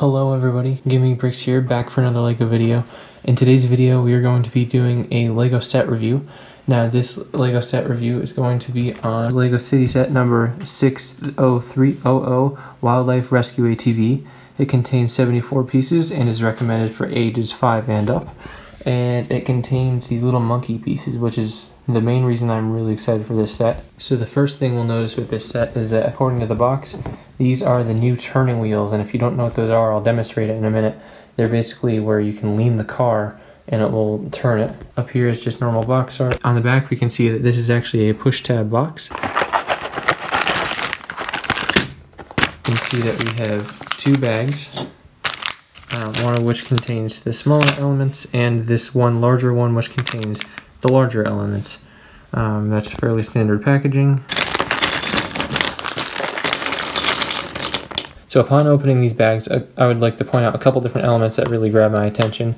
Hello everybody, Gaming Bricks here, back for another Lego video. In today's video we are going to be doing a Lego set review. Now this Lego set review is going to be on Lego City set number 60300 Wildlife Rescue ATV. It contains 74 pieces and is recommended for ages 5 and up. And it contains these little monkey pieces, which is the main reason I'm really excited for this set. So the first thing we'll notice with this set is that according to the box, these are the new turning wheels, and if you don't know what those are, I'll demonstrate it in a minute. They're basically where you can lean the car and it will turn it. Up here is just normal box art. On the back we can see that this is actually a push tab box. You can see that we have two bags. One of which contains the smaller elements, and this one larger one which contains the larger elements. That's fairly standard packaging. So upon opening these bags, I would like to point out a couple different elements that really grabbed my attention.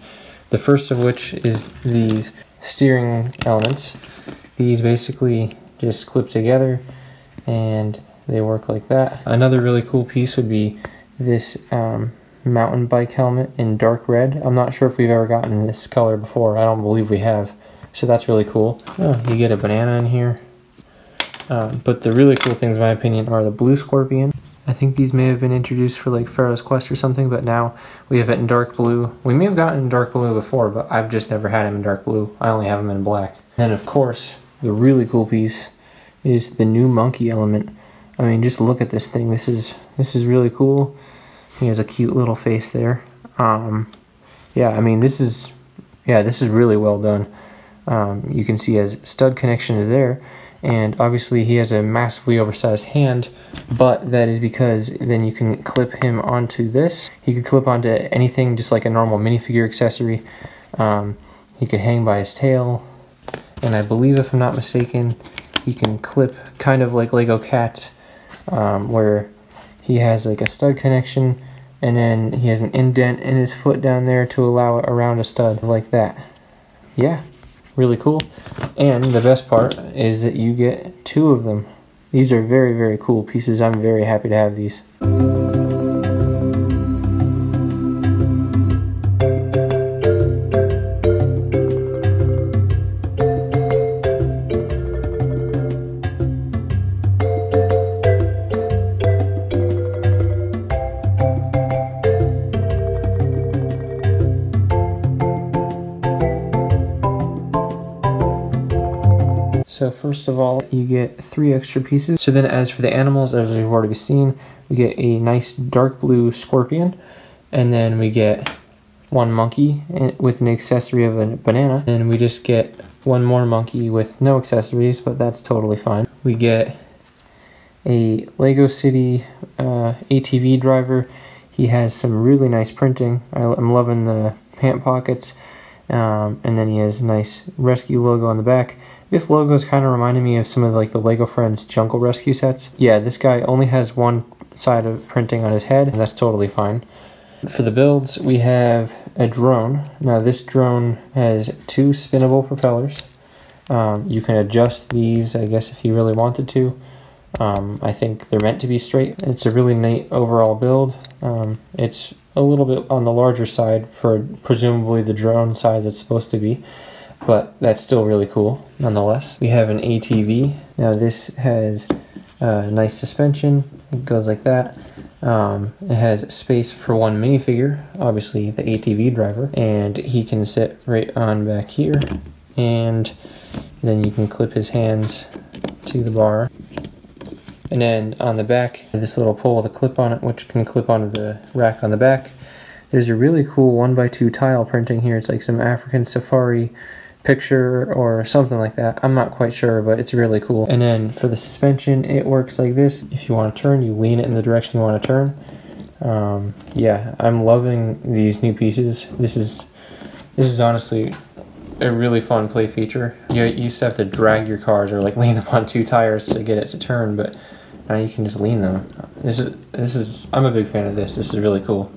The first of which is these steering elements. These basically just clip together and they work like that. Another really cool piece would be this mountain bike helmet in dark red. I'm not sure if we've ever gotten this color before. I don't believe we have. So that's really cool. Oh, you get a banana in here. But the really cool things, in my opinion, are the blue scorpion. I think these may have been introduced for like Pharaoh's Quest or something, but now we have it in dark blue. We may have gotten in dark blue before, but I've just never had him in dark blue. I only have him in black. And of course, the really cool piece is the new monkey element. I mean, just look at this thing. This is really cool. He has a cute little face there. Yeah, I mean, this is really well done. You can see his stud connection is there, and obviously he has a massively oversized hand, but that is because then you can clip him onto this. He could clip onto anything just like a normal minifigure accessory. He could hang by his tail, and I believe, if I'm not mistaken, he can clip kind of like Lego Cats, where he has like a stud connection, and then he has an indent in his foot down there to allow it around a stud like that. Yeah, really cool. And the best part is that you get two of them. These are very, very cool pieces. I'm very happy to have these. So first of all, you get three extra pieces. So then as for the animals, as we've already seen, we get a nice dark blue scorpion, and then we get one monkey with an accessory of a banana, and we just get one more monkey with no accessories, but that's totally fine. We get a Lego City ATV driver. He has some really nice printing. I'm loving the pant pockets, and then he has a nice rescue logo on the back. This logo is kind of reminding me of some of like the Lego Friends jungle rescue sets. Yeah, this guy only has one side of printing on his head, and that's totally fine. For the builds, we have a drone. Now this drone has two spinable propellers. You can adjust these, I guess, if you really wanted to. I think they're meant to be straight. It's a really neat overall build. It's a little bit on the larger side for presumably the drone size it's supposed to be, but that's still really cool nonetheless. We have an ATV. Now this has nice suspension. It goes like that. It has space for one minifigure, obviously the ATV driver, and he can sit right on back here, and then you can clip his hands to the bar. And then on the back, this little pole with a clip on it, which can clip onto the rack on the back. There's a really cool 1x2 tile printing here. It's like some African safari picture or something like that. I'm not quite sure, but it's really cool. And then for the suspension, it works like this. If you want to turn, you lean it in the direction you want to turn. Yeah, I'm loving these new pieces. This is honestly a really fun play feature. You used to have to drag your cars or like lean them on two tires to get it to turn, but now you can just lean them. This is I'm a big fan of this. This is really cool.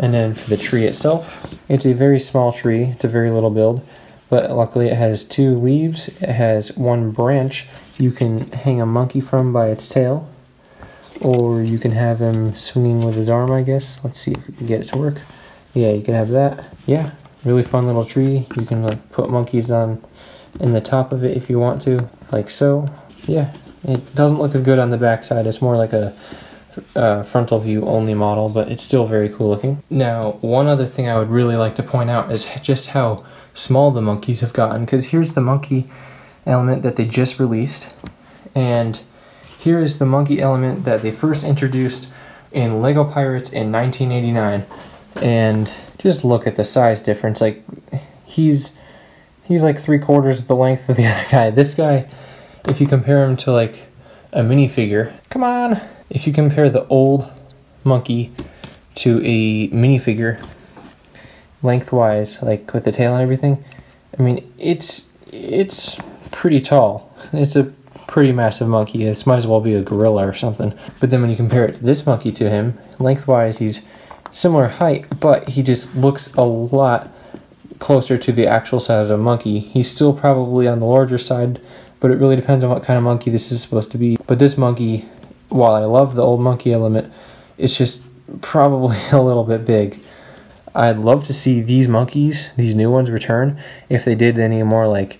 And then for the tree itself, it's a very small tree, it's a very little build, but luckily it has two leaves, it has one branch, You can hang a monkey from by its tail, or you can have him swinging with his arm, I guess. Let's see if we can get it to work. Yeah, you can have that. Yeah, really fun little tree. You can like put monkeys on in the top of it if you want to, like so. Yeah, it doesn't look as good on the back side. It's more like a frontal view only model, but it's still very cool looking. Now, one other thing I would really like to point out is just how small the monkeys have gotten, because here's the monkey element that they just released, and here is the monkey element that they first introduced in Lego Pirates in 1989. And just look at the size difference. Like, he's like 3/4 the length of the other guy. This guy, if you compare him to like a minifigure, come on. If you compare the old monkey to a minifigure lengthwise, like with the tail and everything, I mean, it's pretty tall. It's a pretty massive monkey. This might as well be a gorilla or something. But then when you compare it, this monkey to him, lengthwise he's similar height, but he just looks a lot closer to the actual size of a monkey. He's still probably on the larger side, but it really depends on what kind of monkey this is supposed to be. But this monkey, while I love the old monkey element, it's just probably a little bit big. I'd love to see these monkeys, these new ones, return if they did any more like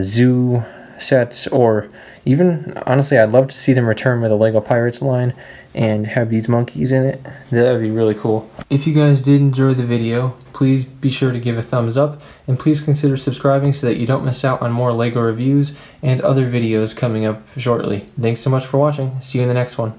zoo sets, or even, honestly, I'd love to see them return with a Lego Pirates line and have these monkeys in it. That would be really cool. If you guys did enjoy the video, please be sure to give a thumbs up, and please consider subscribing so that you don't miss out on more Lego reviews and other videos coming up shortly. Thanks so much for watching. See you in the next one.